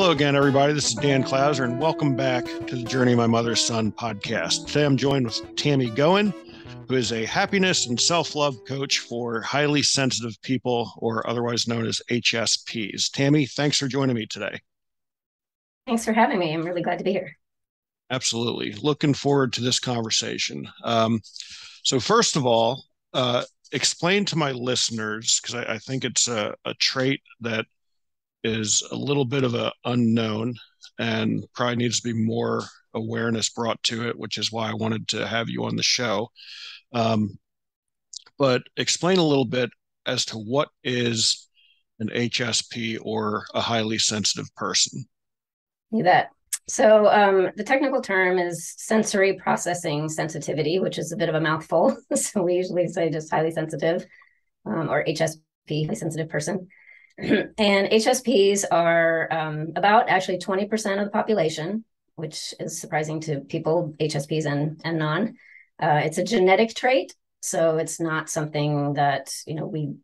Hello again, everybody. This is Dan Clouser, and welcome back to the Journey of My Mother's Son podcast. Today, I'm joined with Tammy Goen, who is a happiness and self-love coach for highly sensitive people, or otherwise known as HSPs. Tammy, thanks for joining me today. Thanks for having me. I'm really glad to be here. Absolutely. Looking forward to this conversation. So first of all, explain to my listeners, because I think it's a trait that is a little bit of an unknown and probably needs to be more awareness brought to it, which is why I wanted to have you on the show. But explain a little bit as to what is an HSP or a highly sensitive person. You bet. So the technical term is sensory processing sensitivity, which is a bit of a mouthful. So we usually say just highly sensitive or HSP, highly sensitive person. And HSPs are about actually 20% of the population, which is surprising to people, HSPs and non. It's a genetic trait. So it's not something that, you know, we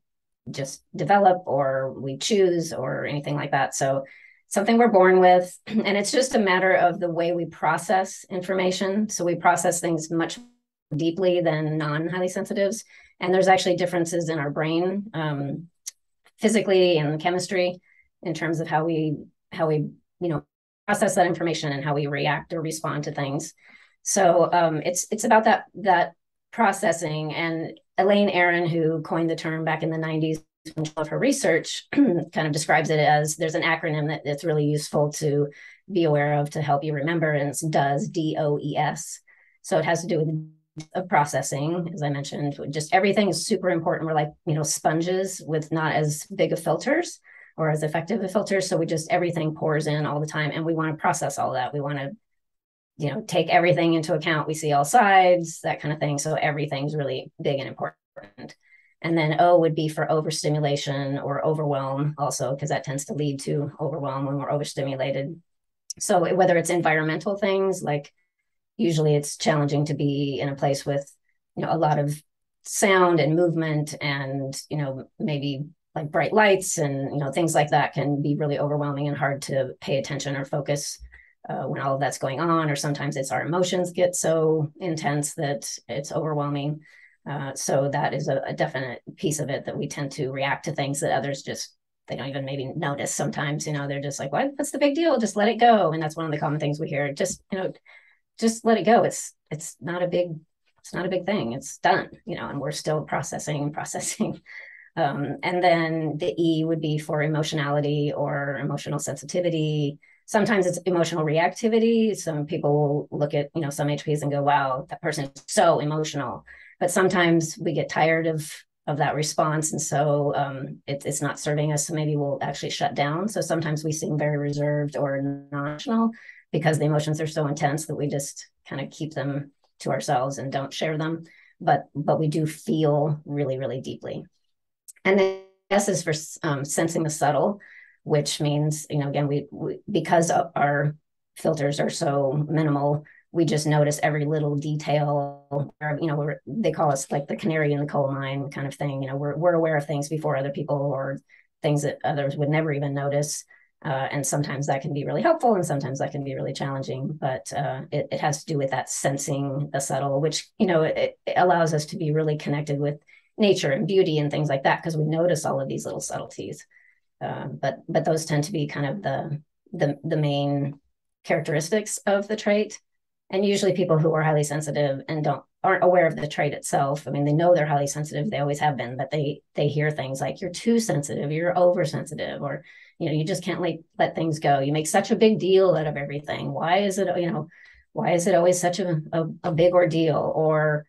just develop or we choose or anything like that. So something we're born with, and it's just a matter of the way we process information. So we process things much more deeply than non-highly sensitives. And there's actually differences in our brain, physically and chemistry, in terms of how we process that information and how we react or respond to things. So it's about that processing. And Elaine Aaron, who coined the term back in the 90s of her research, kind of describes it as, there's an acronym that's really useful to be aware of to help you remember, and it's DOES, D-O-E-S. So it has to do with of processing, as I mentioned. Just everything is super important. We're like, sponges with not as big of filters or as effective of filters. So we just, everything pours in all the time, and we want to process all that. We want to, take everything into account. We see all sides, that kind of thing. So everything's really big and important. And then O would be for overstimulation or overwhelm also, because that tends to lead to overwhelm when we're overstimulated. So whether it's environmental things, like usually it's challenging to be in a place with, a lot of sound and movement and, maybe like bright lights and, things like that can be really overwhelming and hard to pay attention or focus when all of that's going on. Or sometimes it's our emotions get so intense that it's overwhelming. So that is a definite piece of it, that we tend to react to things that others just, they don't even maybe notice sometimes, they're just like, what? What's the big deal? Just let it go. And that's one of the common things we hear. Just, just let it go. It's not a big thing. It's done, and we're still processing. And then the E would be for emotionality or emotional sensitivity. Sometimes it's emotional reactivity. Some people will look at, some HPs and go, wow, that person is so emotional. But sometimes we get tired of that response. And so it's not serving us. So maybe we'll actually shut down. So sometimes we seem very reserved or non-emotional, because the emotions are so intense that we just kind of keep them to ourselves and don't share them. But we do feel really, really deeply. And then S is for sensing the subtle, which means, again, we because our filters are so minimal, we just notice every little detail. They call us like the canary in the coal mine kind of thing. We're aware of things before other people, or things that others would never even notice. And sometimes that can be really helpful, and sometimes that can be really challenging, but it has to do with that sensing the subtle, which, it allows us to be really connected with nature and beauty and things like that, because we notice all of these little subtleties. But those tend to be kind of the main characteristics of the trait. And usually people who are highly sensitive and aren't aware of the trait itself. I mean, they know they're highly sensitive. They always have been, but they hear things like, you're too sensitive, you're oversensitive, or, you just can't let things go. You make such a big deal out of everything. Why is it always such a big ordeal? Or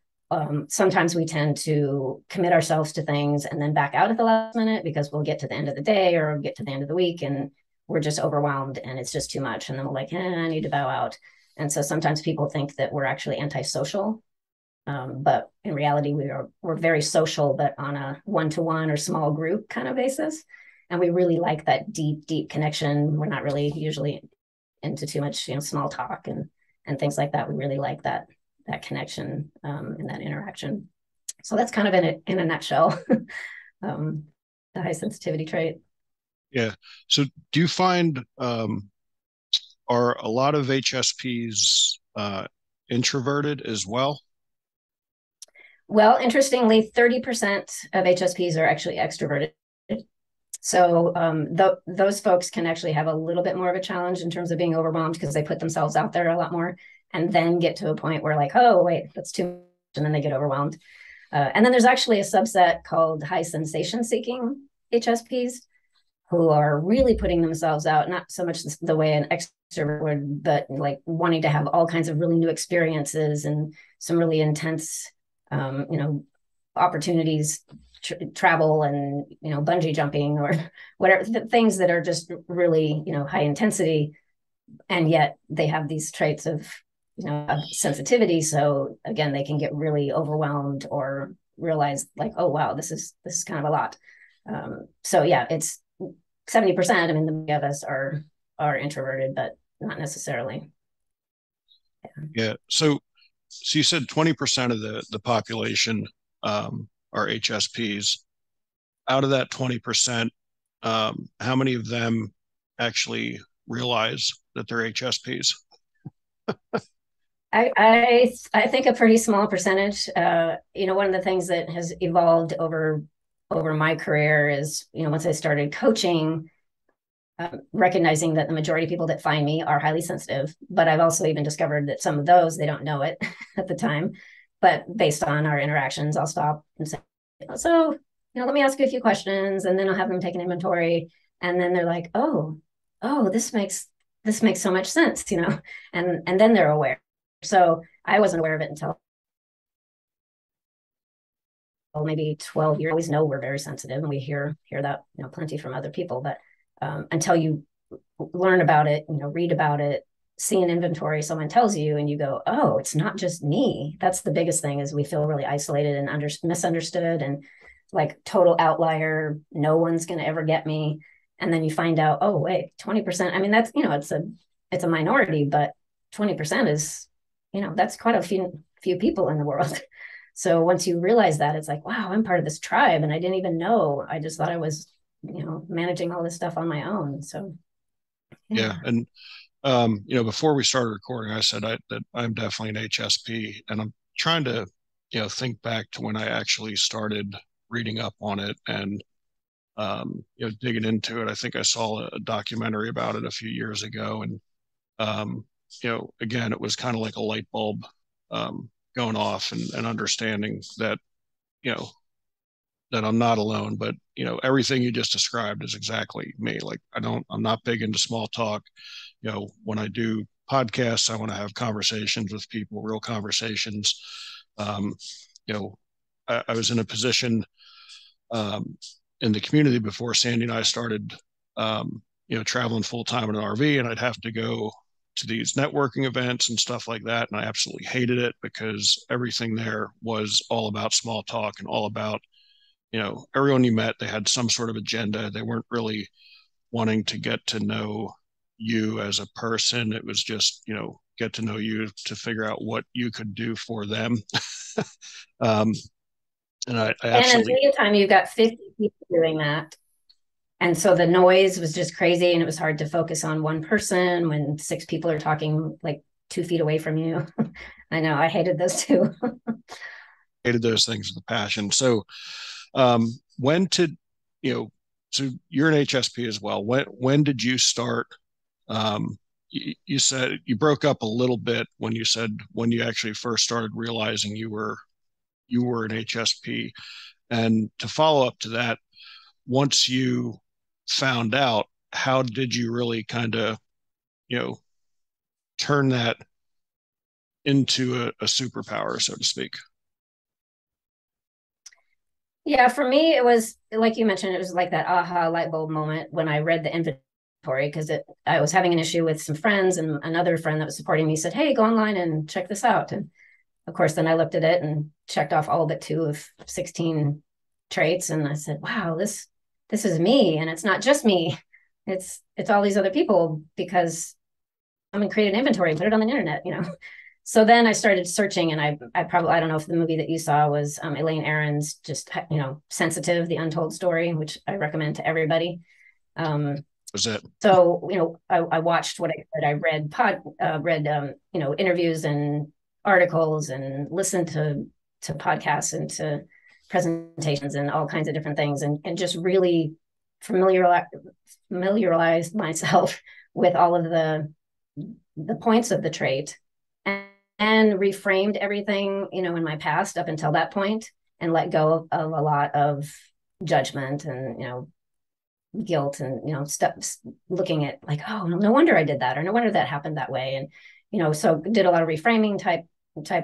sometimes we tend to commit ourselves to things and then back out at the last minute, because we'll get to the end of the day or get to the end of the week and we're just overwhelmed and it's just too much. And then we're like, I need to bow out. And so sometimes people think that we're actually antisocial. But in reality, we're very social, but on a one-to-one or small group kind of basis. And we really like that deep, deep connection. We're not really usually into too much, small talk and things like that. We really like that connection and that interaction. So that's kind of in a nutshell, the high sensitivity trait. Yeah. So do you find Are a lot of HSPs introverted as well? Well, interestingly, 30% of HSPs are actually extroverted. So those folks can actually have a little bit more of a challenge in terms of being overwhelmed because they put themselves out there a lot more and then get to a point where like, oh, wait, that's too much. And then they get overwhelmed. And then there's actually a subset called high sensation seeking HSPs who are really putting themselves out, not so much the way an extrovert would, but like wanting to have all kinds of really new experiences and some really intense, opportunities, travel and, bungee jumping or whatever, things that are just really, high intensity. And yet they have these traits of, sensitivity. So again, they can get really overwhelmed or realize like, oh, wow, this is kind of a lot. So yeah, it's 70%. I mean, the many of us are introverted, but not necessarily. Yeah. So you said 20% of the population are HSPs. Out of that 20%, how many of them actually realize that they're HSPs? I think a pretty small percentage. One of the things that has evolved over my career is, once I started coaching, recognizing that the majority of people that find me are highly sensitive, but I've also even discovered that some of those, they don't know it at the time, but based on our interactions, I'll stop and say, let me ask you a few questions, and then I'll have them take an inventory. And then they're like, oh, this makes so much sense, and then they're aware. So I wasn't aware of it until maybe 12 years. I always know we're very sensitive, and we hear that plenty from other people, but until you learn about it, read about it, see an inventory someone tells you, and you go, oh, it's not just me. That's the biggest thing, is we feel really isolated and misunderstood and like total outlier. No one's going to ever get me. And then you find out, oh, wait, 20%. I mean, that's, it's a minority, but 20% is, that's quite a few people in the world. So once you realize that, it's like, wow, I'm part of this tribe. And I didn't even know. I just thought I was, managing all this stuff on my own. So, yeah. And, before we started recording, I said that I'm definitely an HSP, and I'm trying to, think back to when I actually started reading up on it and, digging into it. I think I saw a documentary about it a few years ago. And, again, it was kind of like a light bulb, going off and understanding that, that I'm not alone, but, everything you just described is exactly me. Like I'm not big into small talk. When I do podcasts, I want to have conversations with people, real conversations. I was in a position, in the community before Sandy and I started, traveling full-time in an RV, and I'd have to go to these networking events and stuff like that. And I absolutely hated it because everything there was all about small talk and all about, everyone you met, they had some sort of agenda. They weren't really wanting to get to know you as a person. It was just, get to know you to figure out what you could do for them. And at the same time, you've got 50 people doing that. And so the noise was just crazy, and it was hard to focus on one person when 6 people are talking like 2 feet away from you. I know, I hated those too. Hated those things with a passion. So so you're an HSP as well. When did you start? You said you broke up a little bit when you said when you actually first started realizing you were an HSP. And to follow up to that, once you found out, how did you really kind of, turn that into a superpower, so to speak? Yeah, for me, it was like you mentioned, it was like that aha light bulb moment when I read the inventory, because I was having an issue with some friends, and another friend that was supporting me said, hey, go online and check this out. And of course, then I looked at it and checked off all but 2 of 16 traits, and I said, wow, this is me. And it's not just me, it's all these other people, because I'm gonna create an inventory and put it on the internet, So then I started searching, and I don't know if the movie that you saw was Elaine Aaron's, just, Sensitive, The Untold Story, which I recommend to everybody. was it. So, you know, I watched what I could. I read interviews and articles and listened to podcasts and to presentations and all kinds of different things, and just really familiarized myself with all of the points of the trait, and reframed everything, you know, in my past up until that point, and let go of a lot of judgment and, you know, guilt and, you know, stuff, looking at like, oh, no wonder I did that, or no wonder that happened that way. And, you know, so did a lot of reframing type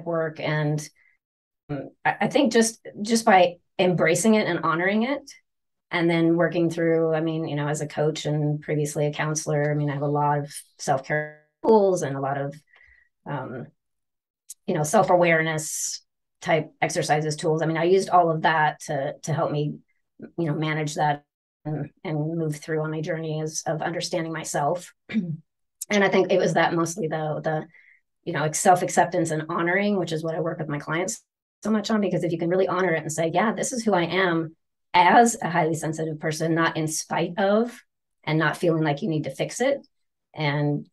work. And I think just by embracing it and honoring it, and then working through, I mean, you know, as a coach and previously a counselor, I mean, I have a lot of self-care tools and a lot of, you know, self-awareness type exercises, tools. I mean, I used all of that to help me, you know, manage that and move through on my journey of understanding myself. And I think it was that mostly though, the, you know, self-acceptance and honoring, which is what I work with my clients so much on, because if you can really honor it and say, yeah, this is who I am as a highly sensitive person, not in spite of, and not feeling like you need to fix it and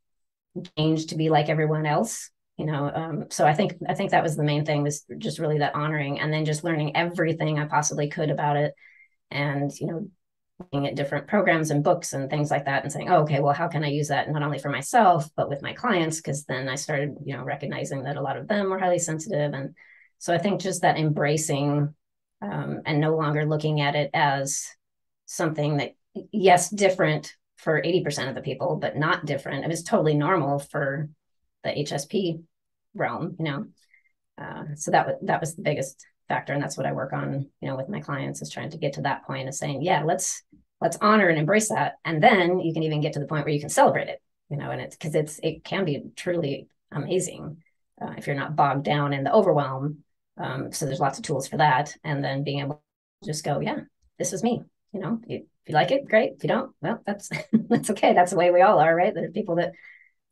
change to be like everyone else, you know? So I think that was the main thing, was just really that honoring, and then just learning everything I possibly could about it. And, you know, looking at different programs and books and things like that, and saying, oh, okay, well, how can I use that not only for myself, but with my clients? Cause then I started, you know, recognizing that a lot of them were highly sensitive. And so I think just that embracing, and no longer looking at it as something that, yes, different for 80% of the people, but not different. It was totally normal for the HSP realm, you know? So that was the biggest factor. And that's what I work on, you know, with my clients, is trying to get to that point of saying, yeah, let's honor and embrace that. And then you can even get to the point where you can celebrate it, you know, and it can be truly amazing if you're not bogged down in the overwhelm. So there's lots of tools for that. And then being able to just go, yeah, this is me, you know, if you like it, great. If you don't, well, that's okay. That's the way we all are, right? There are people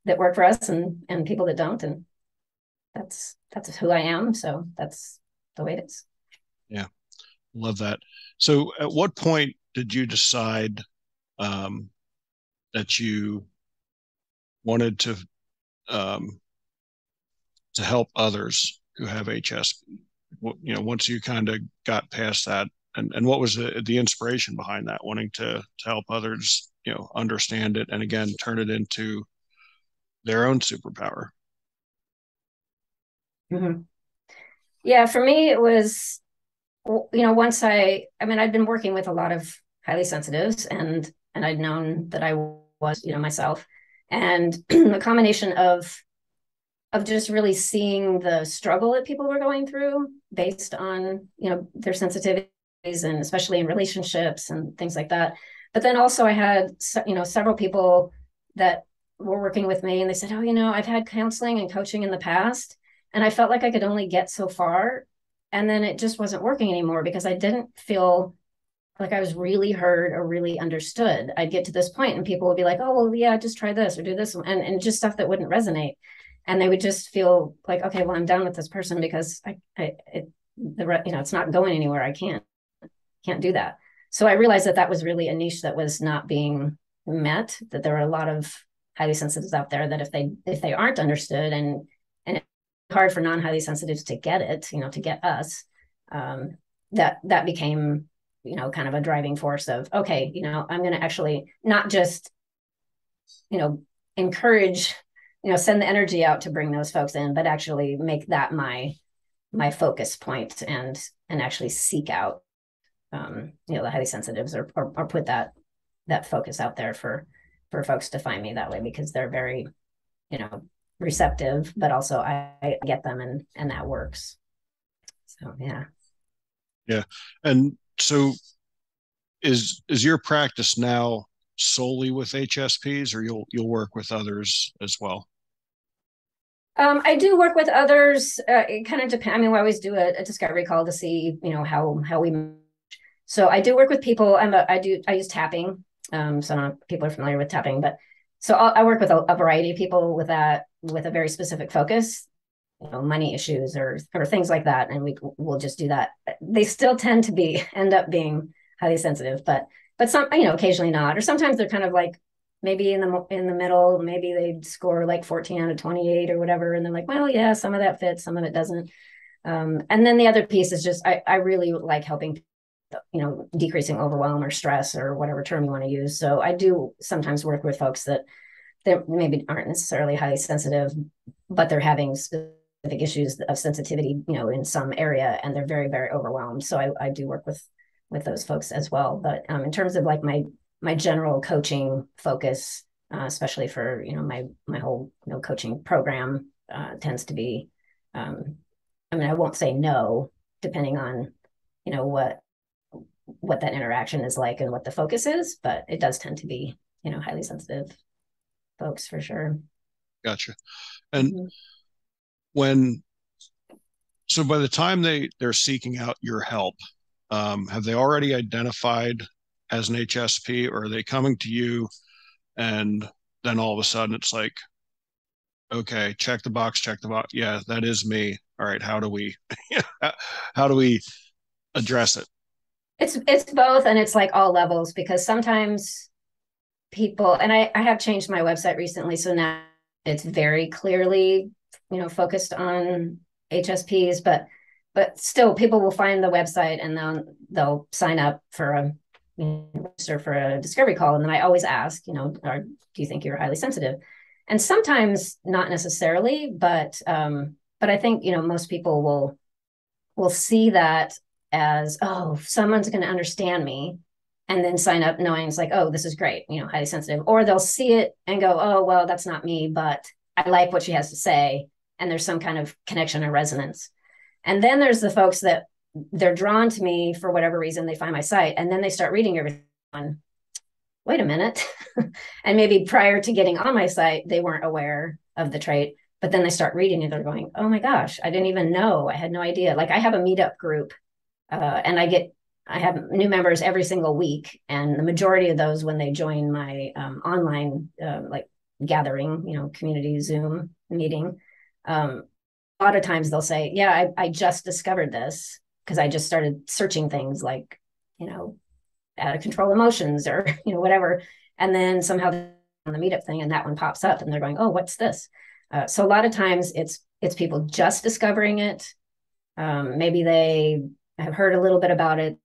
that work for us and people that don't, and that's who I am. So that's the way it is. Yeah. Love that. So at what point did you decide, that you wanted to help others who have HSP? You know, once you kind of got past that, and what was the inspiration behind that, wanting to help others, you know, understand it and again turn it into their own superpower? Mm-hmm. Yeah, for me it was, you know, once I mean, I'd been working with a lot of highly sensitives, and I'd known that I was, you know, myself, and the combination of just really seeing the struggle that people were going through based on, you know, their sensitivities, and especially in relationships and things like that. But then also I had, you know, several people that were working with me, and they said, oh, you know, I've had counseling and coaching in the past, and I felt like I could only get so far. And then it just wasn't working anymore, because I didn't feel like I was really heard or really understood. I'd get to this point and people would be like, oh, well, yeah, just try this or do this, and just stuff that wouldn't resonate. And they would just feel like, okay, well, I'm done with this person, because you know, it's not going anywhere. I can't do that. So I realized that was really a niche that was not being met, that there were a lot of highly sensitives out there that if they aren't understood, and it's hard for non-highly sensitives to get it, you know, to get us, that became, you know, kind of a driving force of, okay, you know, I'm going to actually not just, you know, encourage, you know, send the energy out to bring those folks in, but actually make that my focus point, and actually seek out, you know, the highly sensitives, or put that focus out there for folks to find me that way, because they're very, you know, receptive, but also I get them, and that works. So, yeah. Yeah. And so is your practice now solely with HSPs, or you'll work with others as well? I do work with others. It kind of depends. I mean, we always do a discovery call to see, you know, how we. So I do work with people. I use tapping. So I don't know if people are familiar with tapping, but so I work with a variety of people with that, with a very specific focus, you know, money issues or things like that, and we'll just do that. They still tend to end up being highly sensitive, but some, you know, occasionally not, or sometimes they're kind of like maybe in the middle, maybe they score like 14 out of 28 or whatever. And they're like, well, yeah, some of that fits, some of it doesn't. And then the other piece is just, I really like helping, you know, decreasing overwhelm or stress or whatever term you want to use. So I do sometimes work with folks that they maybe aren't necessarily highly sensitive, but they're having specific issues of sensitivity, you know, in some area, and they're very, very overwhelmed. So I do work with those folks as well. But in terms of like my general coaching focus, especially for, you know, my whole, you know, coaching program tends to be, I mean, I won't say no, depending on, you know, what that interaction is like and what the focus is, but it does tend to be, you know, highly sensitive folks for sure. Gotcha. And so by the time they're seeking out your help, have they already identified as an HSP, or are they coming to you and then all of a sudden it's like, okay, check the box. Yeah, that is me. All right. How do we address it? It's both. And it's like all levels, because sometimes people, and I have changed my website recently. So now it's very clearly, you know, focused on HSPs, but still people will find the website and they'll sign up for a discovery call. And then I always ask, you know, do you think you're highly sensitive? And sometimes not necessarily, but I think, you know, most people will see that as, oh, someone's going to understand me, and then sign up knowing it's like, oh, this is great, you know, highly sensitive. Or they'll see it and go, oh, well, that's not me, but I like what she has to say. And there's some kind of connection or resonance. And then there's the folks that they're drawn to me for whatever reason, they find my site, and then they start reading everything. Wait a minute. And maybe prior to getting on my site, they weren't aware of the trait, but then they start reading and they're going, oh my gosh, I didn't even know. I had no idea. Like, I have a meetup group and I have new members every single week. And the majority of those, when they join my online gathering, you know, community Zoom meeting, a lot of times they'll say, yeah, I just discovered this because I just started searching things like, you know, out of control emotions or, you know, whatever. And then somehow on the meetup thing, and that one pops up and they're going, oh, what's this? So a lot of times it's people just discovering it. Maybe they have heard a little bit about it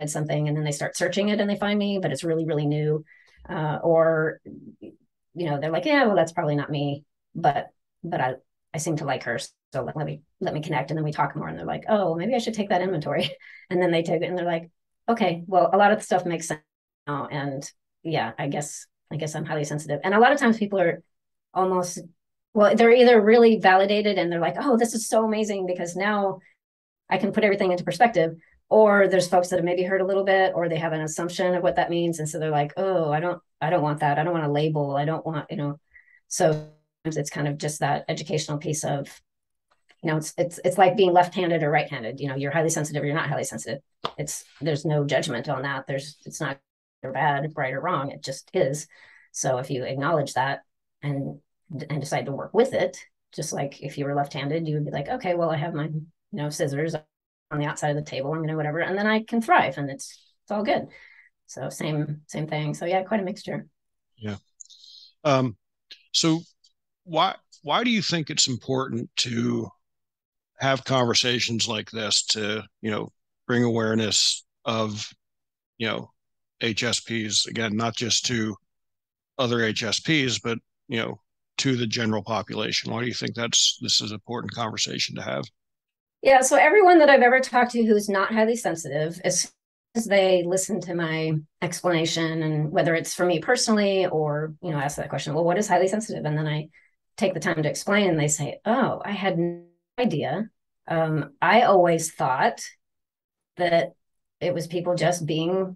and something, and then they start searching it and they find me, but it's really, really new. Or, you know, they're like, yeah, well, that's probably not me, but I seem to like her. So let me connect. And then we talk more and they're like, oh, maybe I should take that inventory. And then they take it and they're like, okay, well, a lot of the stuff makes sense now. And yeah, I guess I'm highly sensitive. And a lot of times people are almost, well, they're either really validated and they're like, oh, this is so amazing because now I can put everything into perspective. Or there's folks that have maybe heard a little bit, or they have an assumption of what that means. And so they're like, oh, I don't want that. I don't want a label. I don't want, you know, so it's kind of just that educational piece of, you know, it's like being left-handed or right-handed, you know, you're highly sensitive or you're not highly sensitive. There's no judgment on that. It's not good or bad, right or wrong. It just is. So if you acknowledge that and decide to work with it, just like if you were left-handed, you would be like, okay, well, I have my, you know, scissors on the outside of the table, I'm gonna whatever, and then I can thrive, and it's all good. So same thing. So yeah, quite a mixture. Yeah. So why do you think it's important to have conversations like this to, you know, bring awareness of, you know, HSPs, again, not just to other HSPs, but, you know, to the general population? Why do you think this is an important conversation to have? Yeah. So everyone that I've ever talked to who's not highly sensitive, as soon as they listen to my explanation, and whether it's for me personally or, you know, ask that question, well, what is highly sensitive? And then I take the time to explain, and they say, oh, I had no idea. I always thought that it was people just being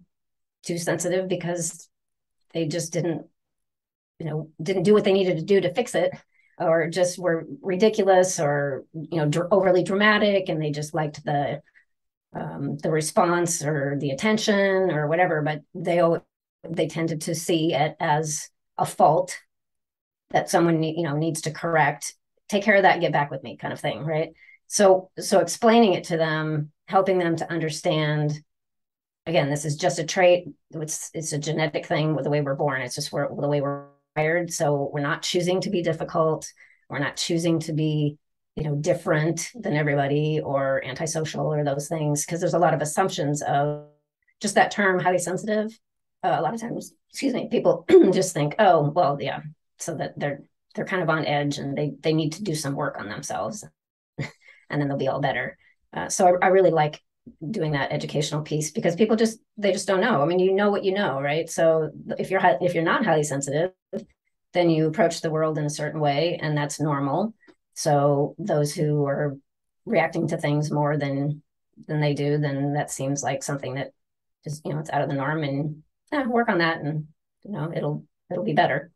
too sensitive because they just didn't do what they needed to do to fix it, or just were ridiculous, or, you know, overly dramatic, and they just liked the response or the attention or whatever. But they tended to see it as a fault that someone, you know, needs to correct, take care of that, get back with me, kind of thing, right? So explaining it to them, helping them to understand Again, this is just a trait. It's a genetic thing with the way we're born. It's just the way we're wired. So we're not choosing to be difficult. We're not choosing to be, you know, different than everybody or antisocial or those things, because there's a lot of assumptions of just that term, highly sensitive. A lot of times, people just think, oh, well, yeah, so that they're kind of on edge and they need to do some work on themselves and then they'll be all better. So I really like doing that educational piece, because people just, they just don't know. I mean, you know what you know, right? So if you're not highly sensitive, then you approach the world in a certain way, and that's normal. So those who are reacting to things more than they do, then that seems like something that just, you know, it's out of the norm, and work on that, and, you know, it'll be better.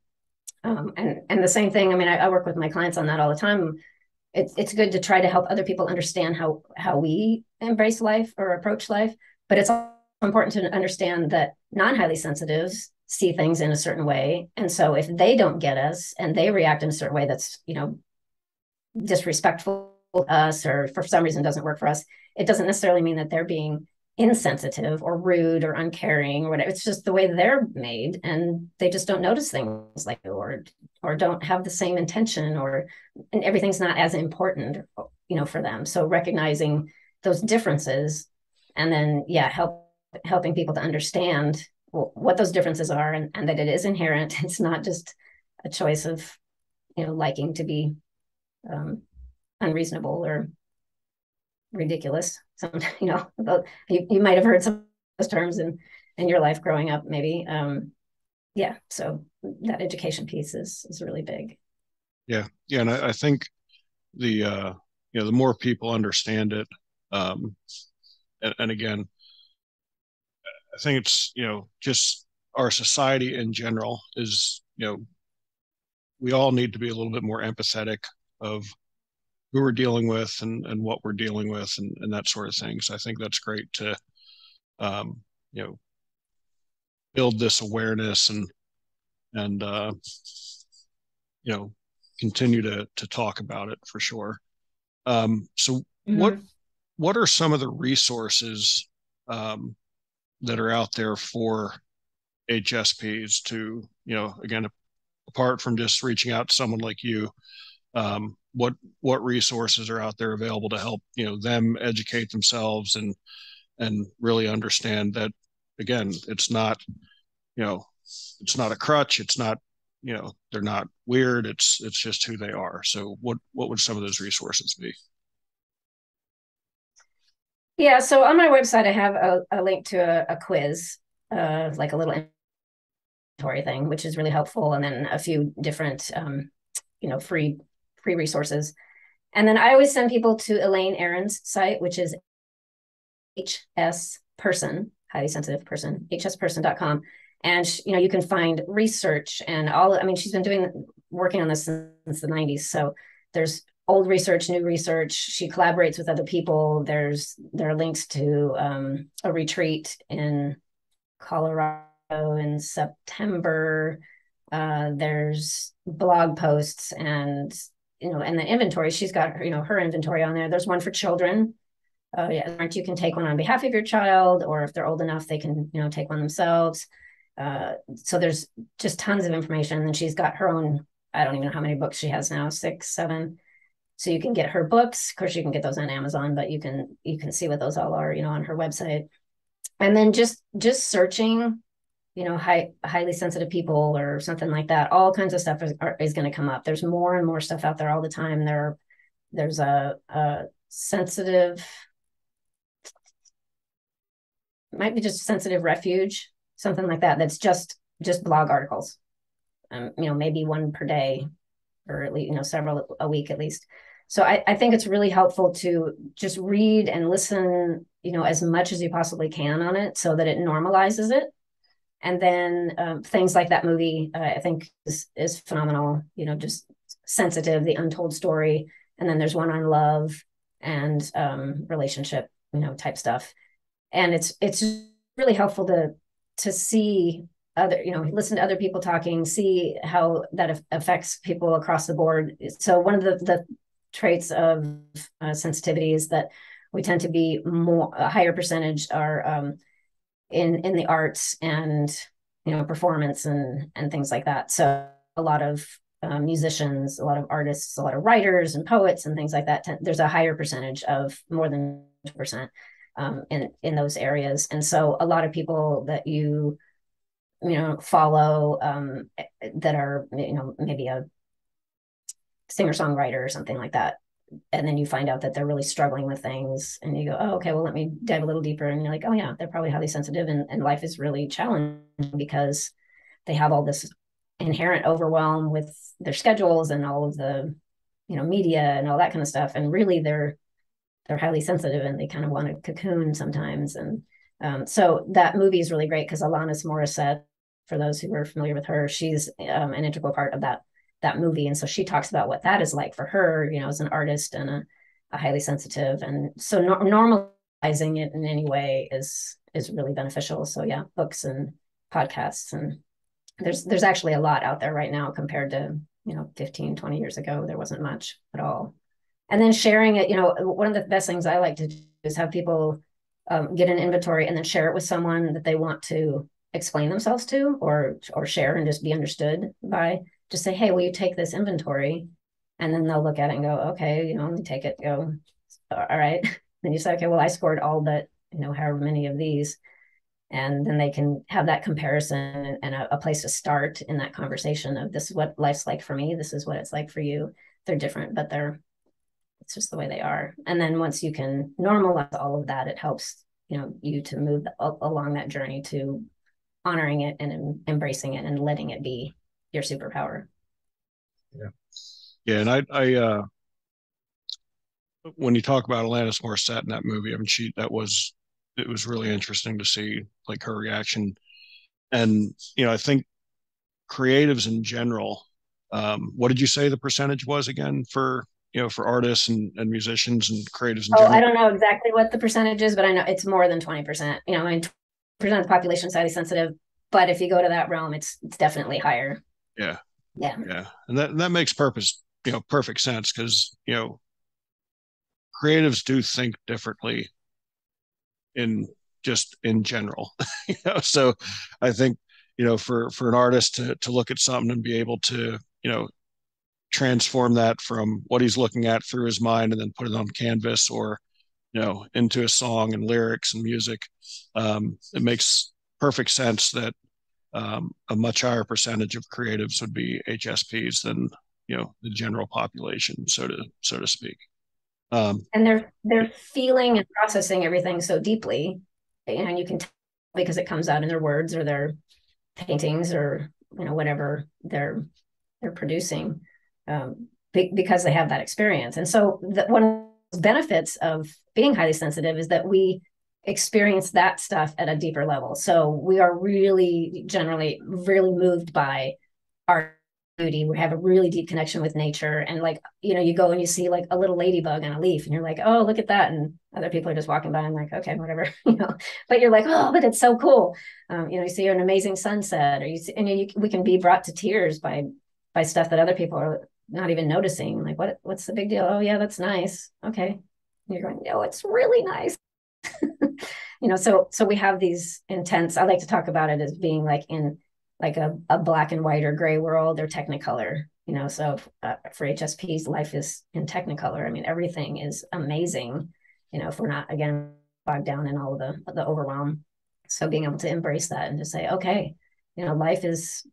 And the same thing, I mean, I work with my clients on that all the time. It's good to try to help other people understand how we embrace life or approach life, but it's important to understand that non-highly sensitives see things in a certain way. And so if they don't get us and they react in a certain way that's, you know, disrespectful to us or for some reason doesn't work for us, it doesn't necessarily mean that they're being insensitive or rude or uncaring or whatever. It's just the way they're made, and they just don't notice things like that, or don't have the same intention, and everything's not as important, you know, for them. So recognizing those differences, and then, yeah, helping people to understand what those differences are, and that it is inherent. It's not just a choice of, you know, liking to be unreasonable or ridiculous. Sometimes, you know, you might have heard some of those terms in your life growing up, maybe. Yeah, so that education piece is really big. Yeah, and I think the you know, the more people understand it, and again, I think it's, you know, just our society in general is, you know, we all need to be a little bit more empathetic of who we're dealing with and what we're dealing with and that sort of thing. So I think that's great to, you know, build this awareness and you know, continue to talk about it for sure. So what are some of the resources that are out there for HSPs to, you know, again, apart from just reaching out to someone like you, what resources are out there available to help, you know, them educate themselves and really understand that, again, it's not, you know, it's not a crutch. It's not, you know, they're not weird. It's just who they are. So what would some of those resources be? Yeah. So on my website, I have a link to a quiz, like a little inventory thing, which is really helpful. And then a few different, you know, free resources. And then I always send people to Elaine Aaron's site, which is HSperson, highly sensitive person, hsperson.com. And, you know, you can find research and all, I mean, she's been working on this since the 90s. So there's old research, new research. She collaborates with other people. There are links to a retreat in Colorado in September. There's blog posts and, you know, and the inventory, she's got, you know, her inventory on there. There's one for children. Yeah, you can take one on behalf of your child, or if they're old enough, they can, you know, take one themselves. So there's just tons of information. And then she's got her own, I don't even know how many books she has now, 6, 7. So you can get her books. Of course, you can get those on Amazon, but you can see what those all are, you know, on her website. And then just searching, you know, highly sensitive people or something like that. All kinds of stuff is going to come up. There's more and more stuff out there all the time. There's a sensitive, might be just sensitive refuge, something like that. That's just blog articles, you know, maybe one per day, or at least, you know, several a week at least. So I think it's really helpful to just read and listen, you know, as much as you possibly can on it, so that it normalizes it. And then things like that movie, I think is phenomenal, you know, just Sensitive, The Untold Story. And then there's one on love and relationship, you know, type stuff. And it's really helpful to see other, you know, listen to other people talking, see how that affects people across the board. So one of the traits of sensitivity is that we tend to be a higher percentage are in the arts and, you know, performance and things like that. So a lot of musicians, a lot of artists, a lot of writers and poets and things like that, there's a higher percentage of more than 20% in those areas. And so a lot of people that you know, follow that are, you know, maybe a singer-songwriter or something like that. And then you find out that they're really struggling with things and you go, oh, okay, well, let me dive a little deeper. And you're like, oh yeah, they're probably highly sensitive, and life is really challenging because they have all this inherent overwhelm with their schedules and all of the, you know, media and all that kind of stuff. And really they're highly sensitive and they kind of want to cocoon sometimes. And so that movie is really great because Alanis Morissette, for those who are familiar with her, she's an integral part of that movie. And so she talks about what that is like for her, you know, as an artist and a highly sensitive. And so normalizing it in any way is really beneficial. So yeah, books and podcasts, and there's actually a lot out there right now compared to, you know, 15, 20 years ago, there wasn't much at all. And then sharing it, you know, one of the best things I like to do is have people get an inventory and then share it with someone that they want to explain themselves to or share and just be understood by. Just say, hey, will you take this inventory? And then they'll look at it and go, okay, you know, take it, go, all right. Then you say, okay, well, I scored all but, you know, however many of these. And then they can have that comparison and a place to start in that conversation of this is what life's like for me. This is what it's like for you. They're different, but it's just the way they are. And then once you can normalize all of that, it helps, you know, you to move along that journey to honoring it and embracing it and letting it be your superpower. Yeah. Yeah. And I when you talk about Alanis Morissette in that movie, I mean, it was really interesting to see like her reaction. And, you know, I think creatives in general, what did you say the percentage was again for, you know, for artists and musicians and creatives in general? I don't know exactly what the percentage is, but I know it's more than 20%, you know, I mean, 20% of the population is highly sensitive, but if you go to that realm, it's definitely higher. Yeah. Yeah. Yeah. And that makes perfect sense because, you know, creatives do think differently in general, you know? So I think, you know, for an artist to look at something and be able to, you know, transform that from what he's looking at through his mind and then put it on canvas or, you know, into a song and lyrics and music, it makes perfect sense that a much higher percentage of creatives would be HSPs than, you know, the general population, so to speak. And they're feeling and processing everything so deeply, you know, and you can tell because it comes out in their words or their paintings or, you know, whatever they're producing, because they have that experience. And so one of the benefits of being highly sensitive is that we experience that stuff at a deeper level. So we are really generally really moved by our beauty. We have a really deep connection with nature. And like, you know, you go and you see like a little ladybug on a leaf and you're like, oh, look at that. And other people are just walking by and like, okay, whatever, you know, but you're like, oh, but it's so cool. You know, you see an amazing sunset, or you see, and we can be brought to tears by stuff that other people are not even noticing. Like, what's the big deal? Oh yeah, that's nice. Okay. And you're going, no, it's really nice. You know, so we have these intense, I like to talk about it as being like in like a black and white or gray world or technicolor, you know, so for HSPs, life is in technicolor. I mean, everything is amazing, you know, if we're not, again, bogged down in all of the overwhelm. So being able to embrace that and just say, okay, you know, life is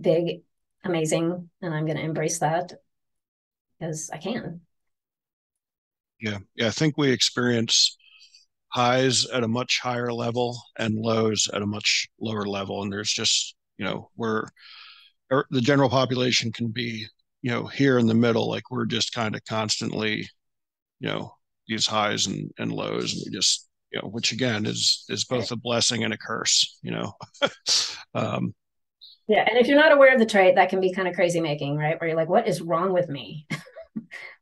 big, amazing, and I'm going to embrace that because I can. Yeah. Yeah. I think we experience highs at a much higher level and lows at a much lower level. And there's just, you know, where the general population can be, you know, here in the middle, like we're just kind of constantly, you know, these highs and lows. And we just, you know, which again is both a blessing and a curse, you know? Yeah. And if you're not aware of the trait, that can be kind of crazy making, right? Where you're like, what is wrong with me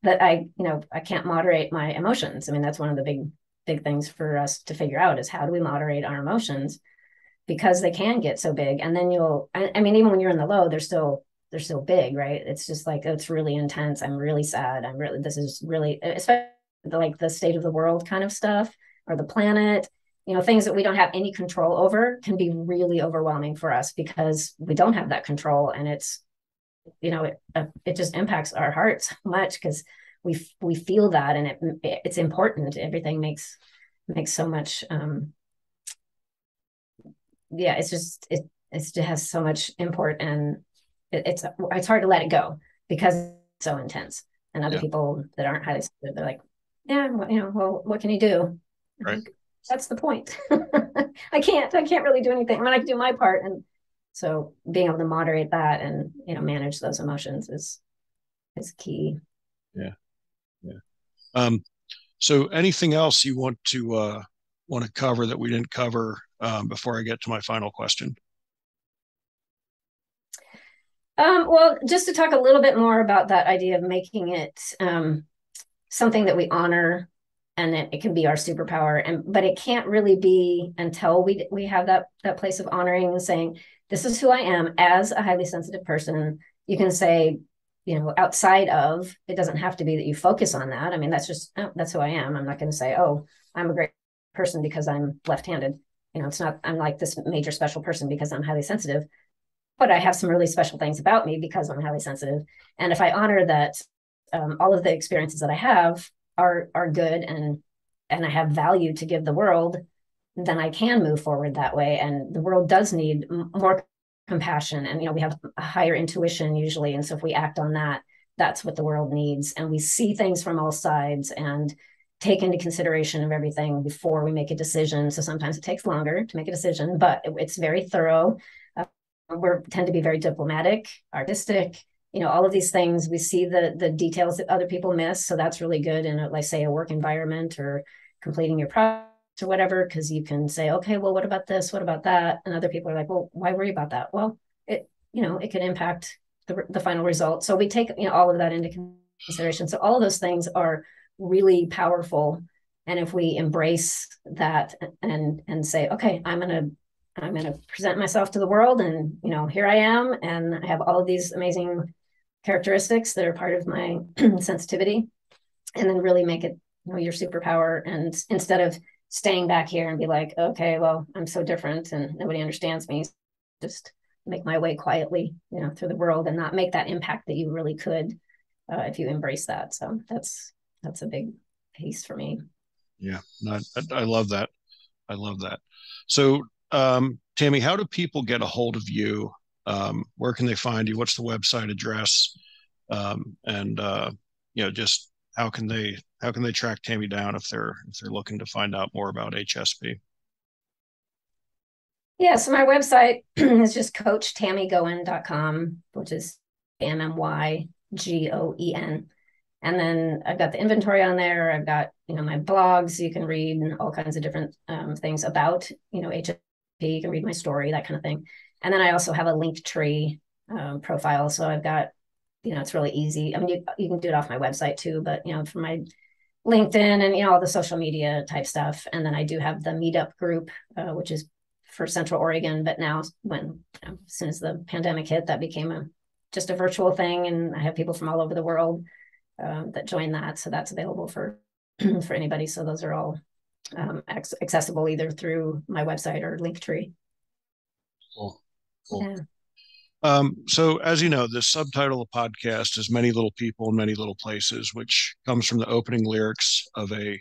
that I, you know, I can't moderate my emotions. I mean, that's one of the big things for us to figure out is how do we moderate our emotions, because they can get so big. And then I mean, even when you're in the low, they're still big, right? It's just like, it's really intense. I'm really sad. this is really, especially like the state of the world kind of stuff or the planet. you know, things that we don't have any control over can be really overwhelming for us because we don't have that control. And it's, you know, it just impacts our hearts so much because we feel that, and it's important. Everything makes so much, yeah, it's just, it has so much import, and it's hard to let it go because it's so intense. And other people that aren't highly sensitive, they're like, yeah, you know, well, what can you do? Right. That's the point. I can't really do anything. I mean, I can do my part. And so being able to moderate that and, you know, manage those emotions is key. Yeah. Yeah. So anything else you want to cover that we didn't cover before I get to my final question? Well, just to talk a little bit more about that idea of making it something that we honor, and it can be our superpower, but it can't really be until we have that place of honoring and saying, this is who I am as a highly sensitive person. You can say, you know, outside of, it doesn't have to be that you focus on that. I mean, that's just, oh, that's who I am. I'm not going to say, oh, I'm a great person because I'm left-handed. You know, it's not, I'm like this major special person because I'm highly sensitive, but I have some really special things about me because I'm highly sensitive. And if I honor that all of the experiences that I have are good and I have value to give the world, then I can move forward that way. And the world does need more compassion. And, you know, we have a higher intuition usually. And so if we act on that, that's what the world needs. And we see things from all sides and take into consideration of everything before we make a decision. So sometimes it takes longer to make a decision, but it's very thorough. We tend to be very diplomatic, artistic, you know, all of these things. We see the details that other people miss. So that's really good in, like, say, a work environment or completing your project or whatever, because you can say, okay, well, what about this? What about that? And other people are like, well, why worry about that? Well, it, you know, it could impact the final result. So we take, you know, all of that into consideration. So all of those things are really powerful. And if we embrace that and say, okay, I'm going to present myself to the world, and, you know, here I am, and I have all of these amazing characteristics that are part of my sensitivity, and then really make it, you know, your superpower. And instead of staying back here and be like, okay, well, I'm so different and nobody understands me, just make my way quietly, you know, through the world, and not make that impact that you really could if you embrace that. So that's a big piece for me. Yeah. No, I love that. I love that. So, Tammy, how do people get a hold of you? Where can they find you? What's the website address? And you know, just how can they track Tammy down if they're looking to find out more about HSP? Yeah. So my website is just CoachTammyGoen.com, which is MMYGOEN. And then I've got the inventory on there. I've got, you know, my blogs. You can read all kinds of different things about, you know, HSP. You can read my story, that kind of thing. And then I also have a Linktree profile. So I've got, you know, it's really easy. I mean, you can do it off my website too, but, you know, from my LinkedIn and, you know, all the social media type stuff. And then I do have the meetup group, which is for Central Oregon. But now as soon as the pandemic hit, that became just a virtual thing. And I have people from all over the world that join that. So that's available for anybody. So those are all accessible either through my website or Linktree. Cool. Yeah. So as you know, the subtitle of the podcast is Many Little People in Many Little Places, which comes from the opening lyrics of a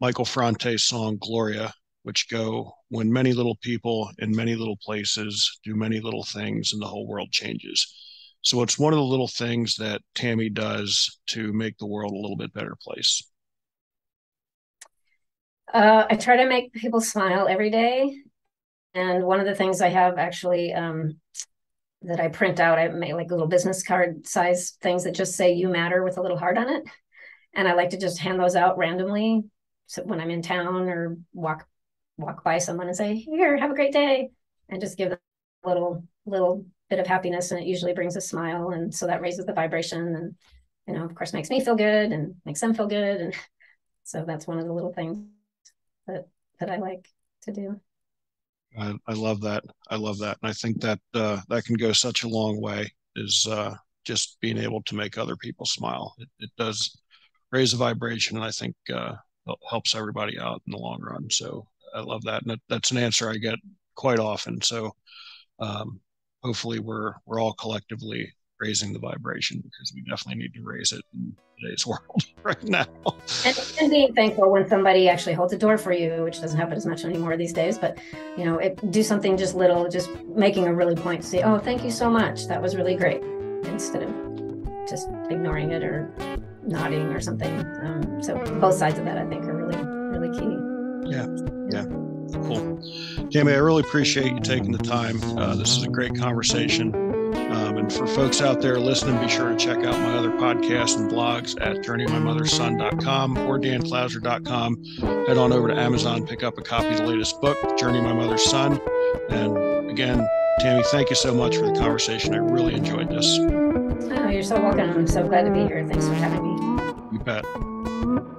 Michael Franti song, Gloria, which go, when many little people in many little places do many little things and the whole world changes. So it's one of the little things that Tammy does to make the world a little bit better place. I try to make people smile every day. And one of the things I have actually that I print out, I make like little business card size things that just say you matter with a little heart on it. And I like to just hand those out randomly. So when I'm in town or walk by someone and say, here, have a great day. And just give them a little bit of happiness. And it usually brings a smile. And so that raises the vibration. And, you know, of course, makes me feel good and makes them feel good. And so that's one of the little things that I like to do. I love that. I love that. And I think that that can go such a long way, is just being able to make other people smile. It does raise a vibration, and I think helps everybody out in the long run. So I love that. And that's an answer I get quite often. So hopefully we're all collectively raising the vibration, because we definitely need to raise it in today's world right now. And being thankful when somebody actually holds a door for you, which doesn't happen as much anymore these days, but you know, do something just little, just making a really point to say, oh, thank you so much. That was really great. Instead of just ignoring it or nodding or something. So both sides of that, I think, are really, really key. Yeah. Yeah. Cool. Tammy, I really appreciate you taking the time. This is a great conversation. And for folks out there listening, be sure to check out my other podcasts and blogs at journeyofmymother'sson.com or danclouser.com. Head on over to Amazon, pick up a copy of the latest book, Journey of My Mother's Son. And again, Tammy, thank you so much for the conversation. I really enjoyed this. Oh, you're so welcome. I'm so glad to be here. Thanks for having me. You bet.